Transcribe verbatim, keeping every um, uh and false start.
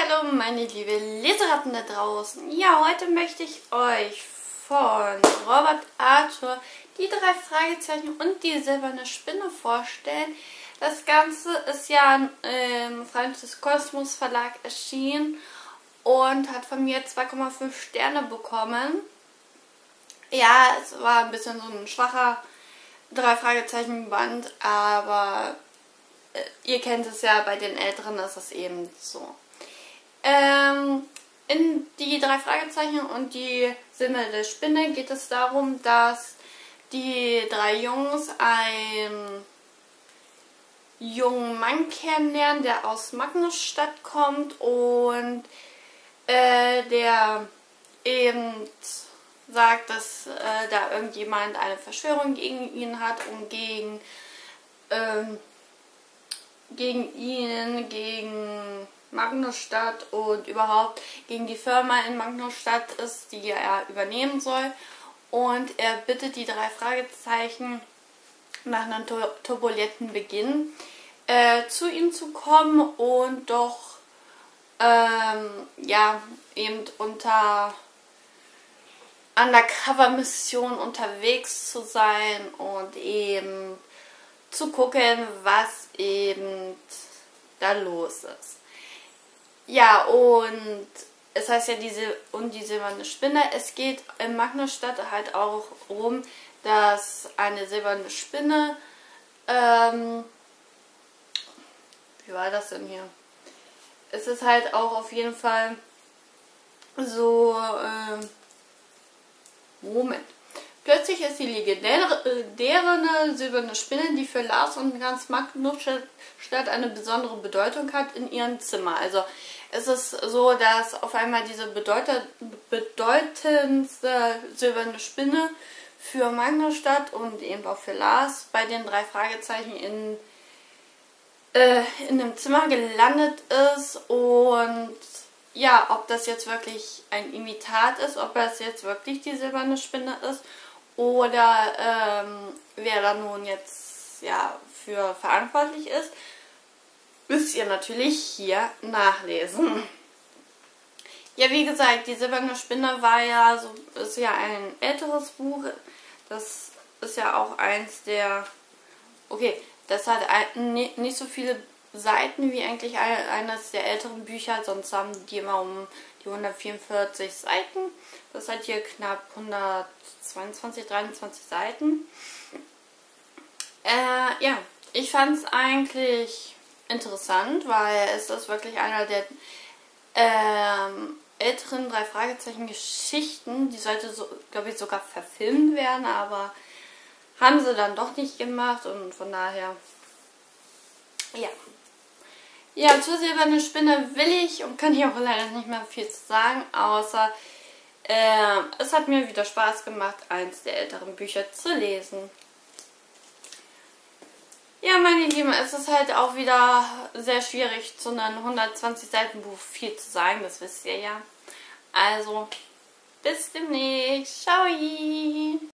hallo meine liebe Leseratten da draußen. Ja, heute möchte ich euch von Robert Arthur die drei Fragezeichen und die silberne Spinne vorstellen. Das Ganze ist ja im Franziskosmos Verlag erschienen und hat von mir zwei Komma fünf Sterne bekommen. Ja, es war ein bisschen so ein schwacher drei Fragezeichen Band, aber ihr kennt es ja, bei den Älteren ist es eben so. Ähm, in die drei Fragezeichen und die silberne Spinne geht es darum, dass die drei Jungs einen jungen Mann kennenlernen, der aus Magnusstadt kommt und äh, der eben sagt, dass äh, da irgendjemand eine Verschwörung gegen ihn hat und gegen ähm, gegen ihn, gegen Magnusstadt und überhaupt gegen die Firma in Magnusstadt ist, die er übernehmen soll. Und er bittet die drei Fragezeichen nach einem turbulenten Beginn äh, zu ihm zu kommen und doch ähm, ja, eben unter Undercover-Mission unterwegs zu sein und eben zu gucken, was eben da los ist. Ja, und es heißt ja diese und die silberne Spinne. Es geht in Magnusstadt halt auch um, dass eine silberne Spinne, ähm, wie war das denn hier? Es ist halt auch auf jeden Fall so, äh, Moment. Plötzlich ist die legendäre silberne Spinne, die für Lars und ganz Magnusstadt eine besondere Bedeutung hat, in ihrem Zimmer. Also es ist so, dass auf einmal diese bedeutendste silberne Spinne für Magnusstadt und eben auch für Lars bei den drei Fragezeichen in, äh, in dem Zimmer gelandet ist. Und ja, ob das jetzt wirklich ein Imitat ist, ob das jetzt wirklich die silberne Spinne ist oder ähm, wer da nun jetzt ja für verantwortlich ist, müsst ihr natürlich hier nachlesen. Ja, wie gesagt, die silberne Spinne war ja so, ist ja ein älteres Buch. Das ist ja auch eins der, okay, das hat ein, nicht so viele Seiten wie eigentlich eines der älteren Bücher, sonst haben die immer um die hundertvierundvierzig Seiten. Das hat hier knapp hundertzweiundzwanzig, dreiundzwanzig Seiten. Äh, ja, ich fand es eigentlich interessant, weil es ist wirklich einer der ähm, älteren drei Fragezeichen Geschichten. Die sollte, so, glaube ich, sogar verfilmt werden, aber haben sie dann doch nicht gemacht und von daher, ja. Ja, zur silbernen Spinne will ich und kann ich auch leider nicht mehr viel zu sagen, außer äh, es hat mir wieder Spaß gemacht, eins der älteren Bücher zu lesen. Ja, meine Lieben, es ist halt auch wieder sehr schwierig, zu einem hundertzwanzig Seiten Buch viel zu sagen, das wisst ihr ja. Also, bis demnächst. Ciao!